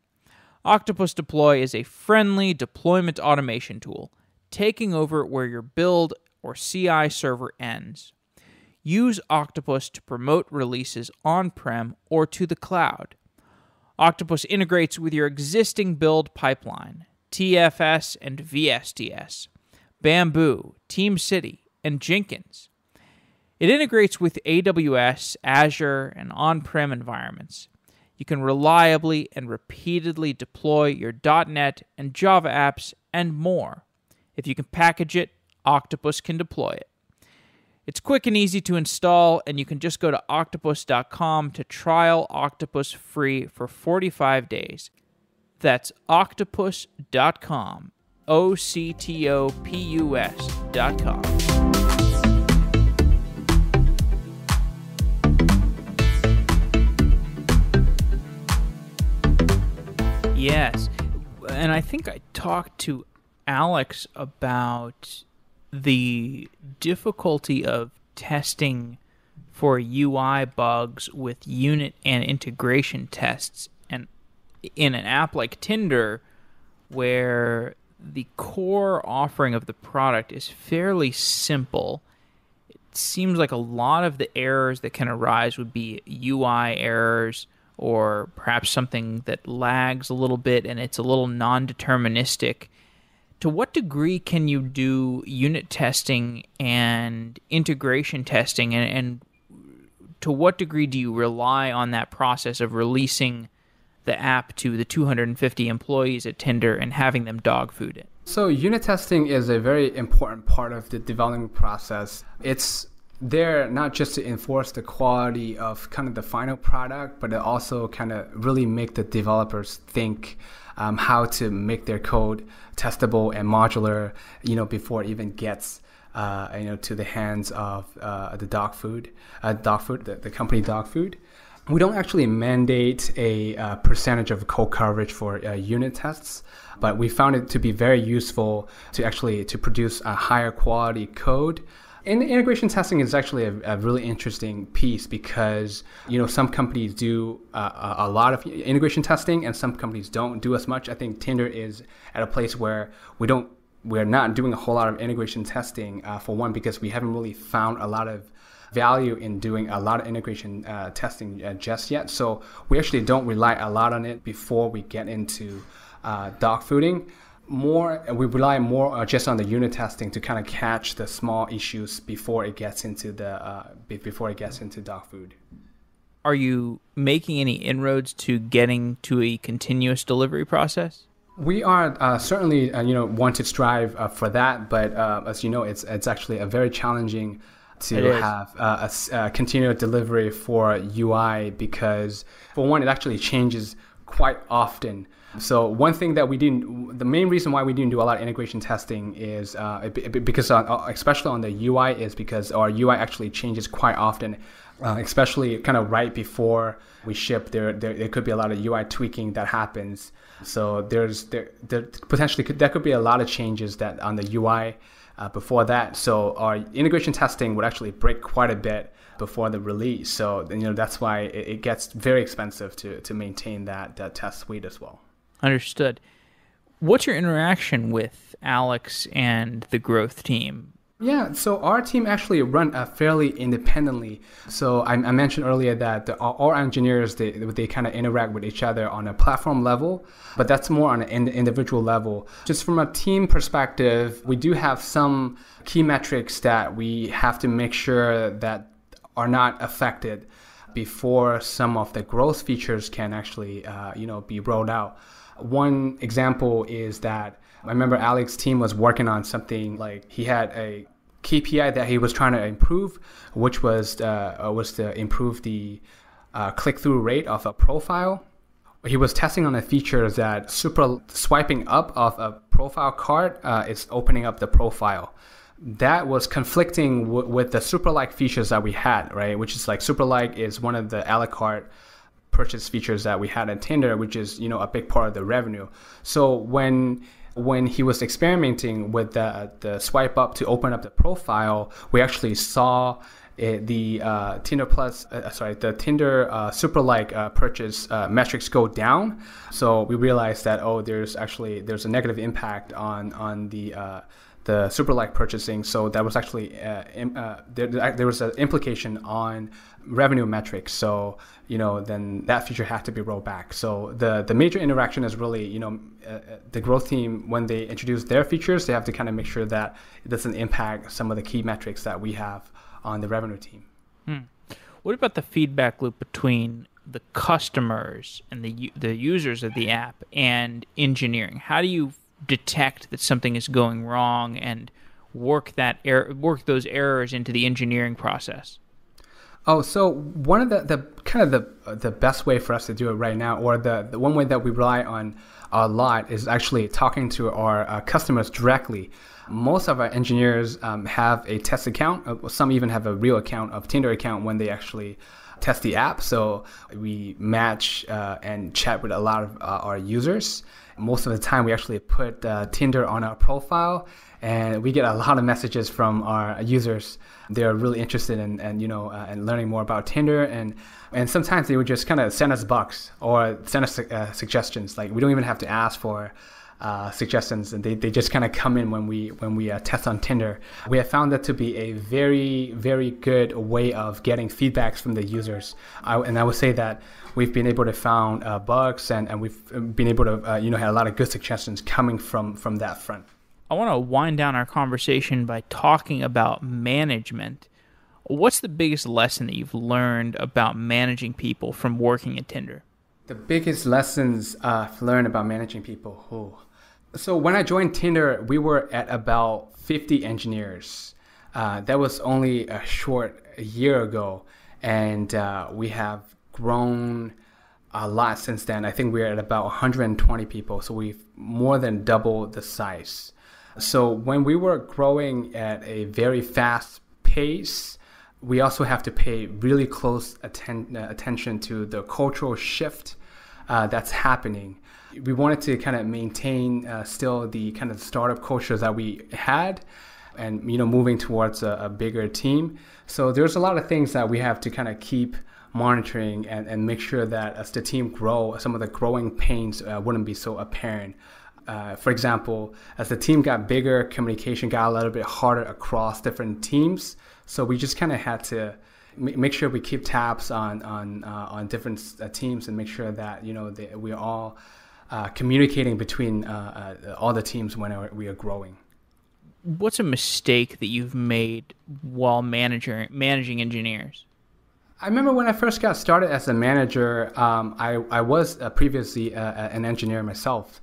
Octopus Deploy is a friendly deployment automation tool, taking over where your build or C I server ends. Use Octopus to promote releases on-prem or to the cloud. Octopus integrates with your existing build pipeline, T F S and V S T S, Bamboo, TeamCity, and Jenkins. It integrates with A W S, Azure, and on-prem environments. You can reliably and repeatedly deploy your dot net and Java apps and more. If you can package it, Octopus can deploy it. It's quick and easy to install, and you can just go to octopus dot com to trial Octopus free for forty-five days. That's octopus dot com, octopus dot com. Yes, and I think I talked to Alex about the difficulty of testing for U I bugs with unit and integration tests, and in an app like Tinder, where the core offering of the product is fairly simple, it seems like a lot of the errors that can arise would be U I errors, or perhaps something that lags a little bit and it's a little non-deterministic. To what degree can you do unit testing and integration testing, and, and to what degree do you rely on that process of releasing the app to the two hundred fifty employees at Tinder and having them dog food it? So unit testing is a very important part of the development process. It's They're not just to enforce the quality of kind of the final product, but it also kind of really make the developers think um, how to make their code testable and modular, you know, before it even gets uh, you know to the hands of uh, the dog food, uh, dog food, the, the company dog food. We don't actually mandate a uh, percentage of code coverage for uh, unit tests, but we found it to be very useful to actually to produce a higher quality code. And integration testing is actually a, a really interesting piece because, you know, some companies do uh, a lot of integration testing and some companies don't do as much. I think Tinder is at a place where we don't, we're not doing a whole lot of integration testing uh, for one, because we haven't really found a lot of value in doing a lot of integration uh, testing uh, just yet. So we actually don't rely a lot on it before we get into uh, dog fooding. More, we rely more just on the unit testing to kind of catch the small issues before it gets into the uh, before it gets into dog food. Are you making any inroads to getting to a continuous delivery process? We are uh, certainly, uh, you know, want to strive uh, for that, but uh, as you know, it's it's actually a very challenging to have uh, a, a continuous delivery for U I because, for one, it actually changes quite often. So one thing that we didn't, the main reason why we didn't do a lot of integration testing is uh, because, on, especially on the U I, is because our U I actually changes quite often, uh, especially kind of right before we ship. There, there, there could be a lot of U I tweaking that happens. So there's there, there potentially could, there could be a lot of changes that on the U I uh, before that. So our integration testing would actually break quite a bit before the release. So you know that's why it, it gets very expensive to to maintain that that test suite as well. Understood. What's your interaction with Alex and the growth team? Yeah, so our team actually run uh, fairly independently. So I, I mentioned earlier that the, all our engineers, they, they kind of interact with each other on a platform level, but that's more on an individual level. Just from a team perspective, we do have some key metrics that we have to make sure that are not affected before some of the growth features can actually, uh, you know, be rolled out. One example is that I remember Alex's team was working on something like he had a K P I that he was trying to improve, which was uh, was to improve the uh, click-through rate of a profile. He was testing on a feature that super swiping up of a profile card uh, is opening up the profile. That was conflicting w- with the super like features that we had, right? Which is like super like is one of the a la carte purchase features that we had at Tinder, which is, you know, a big part of the revenue. So when when he was experimenting with the the swipe up to open up the profile, we actually saw It, the uh, Tinder Plus, uh, sorry, the Tinder uh, Super Like uh, purchase uh, metrics go down. So we realized that oh, there's actually there's a negative impact on on the uh, the Super Like purchasing. So that was actually uh, im- uh, there there was an implication on revenue metrics. So you know then that feature had to be rolled back. So the the major interaction is really you know uh, the growth team, when they introduce their features, they have to kind of make sure that it doesn't impact some of the key metrics that we have on the revenue team. Hmm. What about the feedback loop between the customers and the the users of the app and engineering? How do you detect that something is going wrong and work that er- work those errors into the engineering process? Oh, so one of the, the kind of the the best way for us to do it right now, or the, the one way that we rely on a lot, is actually talking to our uh, customers directly. Most of our engineers um, have a test account. Some even have a real account, a Tinder account, when they actually test the app. So we match uh, and chat with a lot of uh, our users. Most of the time, we actually put uh, Tinder on our profile. And we get a lot of messages from our users. They are really interested in, and you know, uh, and learning more about Tinder. And and sometimes they would just kind of send us bucks or send us uh, suggestions. Like, we don't even have to ask for uh, suggestions, and they, they just kind of come in when we when we uh, test on Tinder. We have found that to be a very very good way of getting feedbacks from the users. I, and I would say that we've been able to found uh, bugs, and and we've been able to uh, you know, have a lot of good suggestions coming from from that front. I want to wind down our conversation by talking about management. What's the biggest lesson that you've learned about managing people from working at Tinder? The biggest lessons uh, I've learned about managing people. Oh. So when I joined Tinder, we were at about fifty engineers. Uh, that was only a short year ago. And uh, we have grown a lot since then. I think we're at about one hundred twenty people. So we've more than doubled the size. So when we were growing at a very fast pace, we also have to pay really close atten- attention to the cultural shift uh, that's happening. We wanted to kind of maintain uh, still the kind of startup culture that we had, and you know, moving towards a, a bigger team. So there's a lot of things that we have to kind of keep monitoring and, and make sure that as the team grow, some of the growing pains uh, wouldn't be so apparent. Uh, for example, as the team got bigger, communication got a little bit harder across different teams. So we just kind of had to m- make sure we keep tabs on on uh, on different uh, teams and make sure that, you know, they, we're all uh, communicating between uh, uh, all the teams when we are growing. What's a mistake that you've made while manager managing engineers? I remember when I first got started as a manager, um, I I was uh, previously uh, an engineer myself.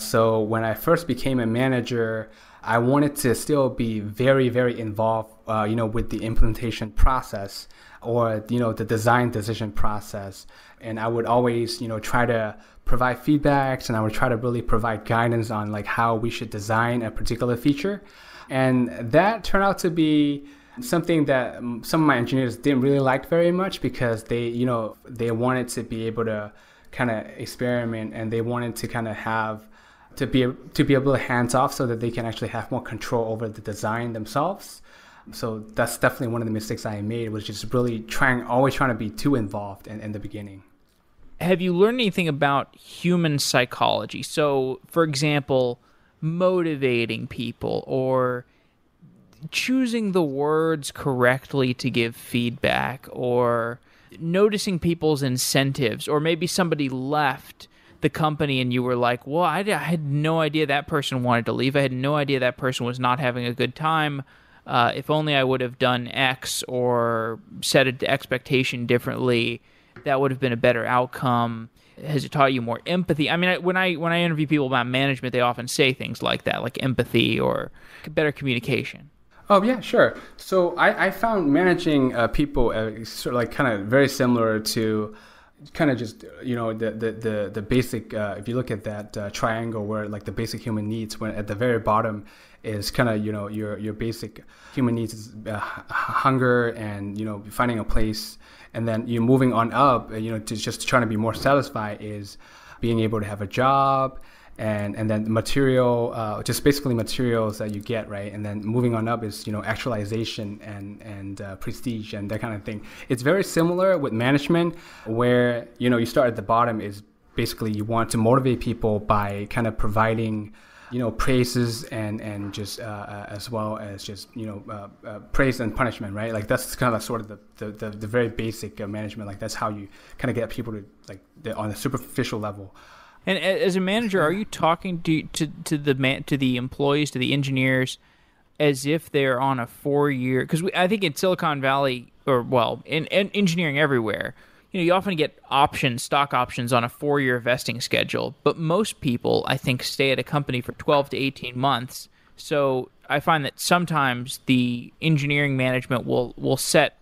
So when I first became a manager, I wanted to still be very, very involved, uh, you know, with the implementation process or, you know, the design decision process. And I would always, you know, try to provide feedbacks, and I would try to really provide guidance on like how we should design a particular feature. And that turned out to be something that some of my engineers didn't really like very much, because they, you know, they wanted to be able to kind of experiment, and they wanted to kind of have to be to be able to hands off so that they can actually have more control over the design themselves. So that's definitely one of the mistakes I made, was just really trying, always trying to be too involved in, in the beginning. Have you learned anything about human psychology? So, for example, motivating people or choosing the words correctly to give feedback, or noticing people's incentives, or maybe somebody left the company and you were like, well, I, I had no idea that person wanted to leave. I had no idea that person was not having a good time. Uh, if only I would have done X or set an expectation differently, that would have been a better outcome. Has it taught you more empathy? I mean, I, when I when I interview people about management, they often say things like that, like empathy or better communication. Oh, yeah, sure. So I, I found managing uh, people uh, sort of like kind of very similar to kind of just, you know, the the the, the basic, uh, if you look at that uh, triangle where like the basic human needs, when at the very bottom is kind of, you know, your your basic human needs is uh, hunger and, you know, finding a place. And then you're moving on up, you know, to just trying to be more satisfied is being able to have a job. And and then material, uh, just basically materials that you get, right? And then moving on up is, you know, actualization and and uh, prestige and that kind of thing. It's very similar with management, where, you know, you start at the bottom is basically you want to motivate people by kind of providing, you know, praises and and just uh, as well as just, you know, uh, uh, praise and punishment, right? Like that's kind of sort of the the, the, the very basic uh, management. Like that's how you kind of get people to like the, on a superficial level. And as a manager, are you talking to to, to the man, to the employees, to the engineers, as if they're on a four-year? Because I think in Silicon Valley, or well, in, in engineering everywhere, you know, you often get options, stock options on a four-year vesting schedule. But most people, I think, stay at a company for twelve to eighteen months. So I find that sometimes the engineering management will will set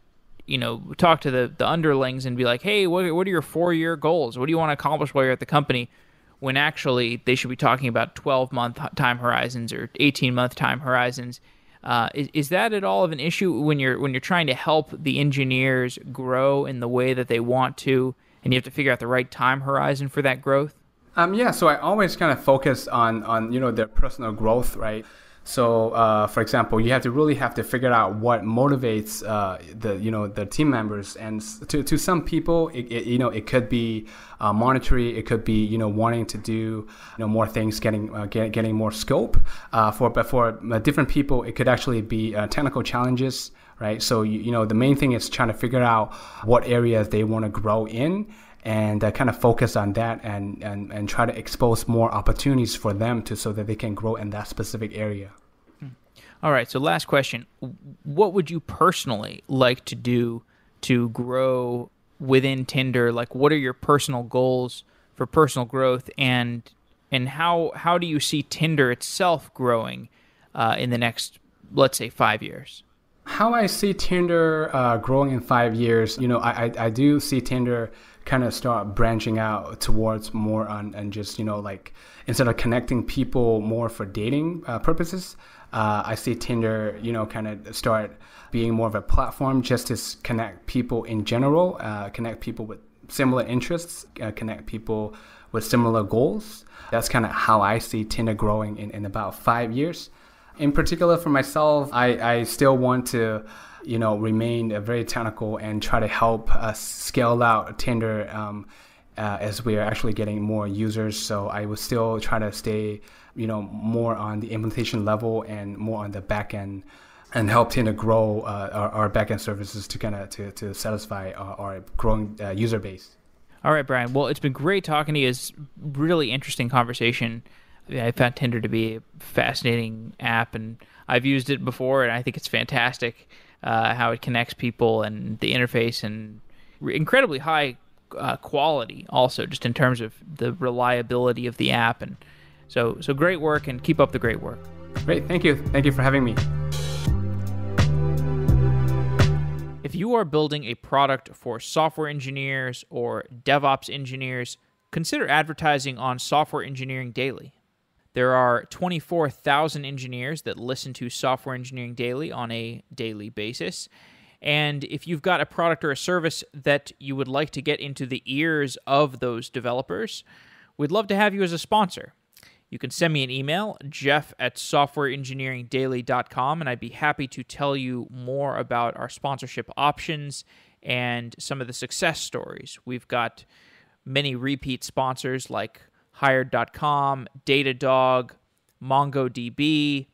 you know, talk to the, the underlings and be like, hey, what, what are your four-year goals? What do you want to accomplish while you're at the company? When actually they should be talking about twelve-month time horizons or eighteen-month time horizons. Uh, is, is that at all of an issue when you're when you're trying to help the engineers grow in the way that they want to, and you have to figure out the right time horizon for that growth? Um, yeah, so I always kind of focus on on you know their personal growth, right? So, uh, for example, you have to really have to figure out what motivates uh, the you know the team members, and to to some people, it, it, you know, it could be uh, monetary, it could be you know wanting to do you know more things, getting uh, get, getting more scope. Uh, for but for uh, different people, it could actually be uh, technical challenges, right? So you, you know the main thing is trying to figure out what areas they want to grow in, and uh, kind of focus on that and, and, and try to expose more opportunities for them to so that they can grow in that specific area. All right, so last question. What would you personally like to do to grow within Tinder? Like, what are your personal goals for personal growth, and and how how do you see Tinder itself growing uh, in the next, let's say, five years? How I see Tinder uh, growing in five years, you know, I, I, I do see Tinder kind of start branching out towards more on and just, you know, like instead of connecting people more for dating uh, purposes, uh, I see Tinder, you know, kind of start being more of a platform just to connect people in general, uh, connect people with similar interests, uh, connect people with similar goals. That's kind of how I see Tinder growing in, in about five years. In particular for myself, I, I still want to, you know, remain very technical and try to help uh, scale out Tinder um, uh, as we are actually getting more users. So I will still try to stay, you know, more on the implementation level and more on the back end and help Tinder grow uh, our, our back end services to kind of to, to satisfy our, our growing uh, user base. All right, Bryan. Well, it's been great talking to you. It's really interesting conversation. I found Tinder to be a fascinating app, and I've used it before, and I think it's fantastic uh, how it connects people and the interface, and re- incredibly high uh, quality also, just in terms of the reliability of the app. And so, so great work, and keep up the great work. Great. Thank you. Thank you for having me. If you are building a product for software engineers or DevOps engineers, consider advertising on Software Engineering Daily. There are twenty-four thousand engineers that listen to Software Engineering Daily on a daily basis. And if you've got a product or a service that you would like to get into the ears of those developers, we'd love to have you as a sponsor. You can send me an email, jeff at softwareengineeringdaily dot com, and I'd be happy to tell you more about our sponsorship options and some of the success stories. We've got many repeat sponsors like hired dot com, Datadog, MongoDB,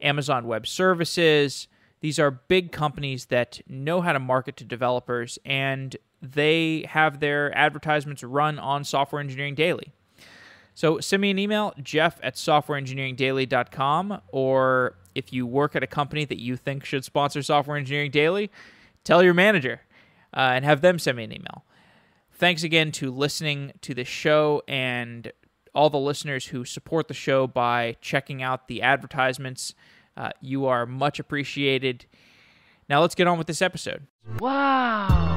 Amazon Web Services. These are big companies that know how to market to developers, and they have their advertisements run on Software Engineering Daily. So send me an email, jeff at softwareengineeringdaily dot com, or if you work at a company that you think should sponsor Software Engineering Daily, tell your manager uh, and have them send me an email. Thanks again to listening to the show and all the listeners who support the show by checking out the advertisements. Uh, you are much appreciated. Now let's get on with this episode. Wow.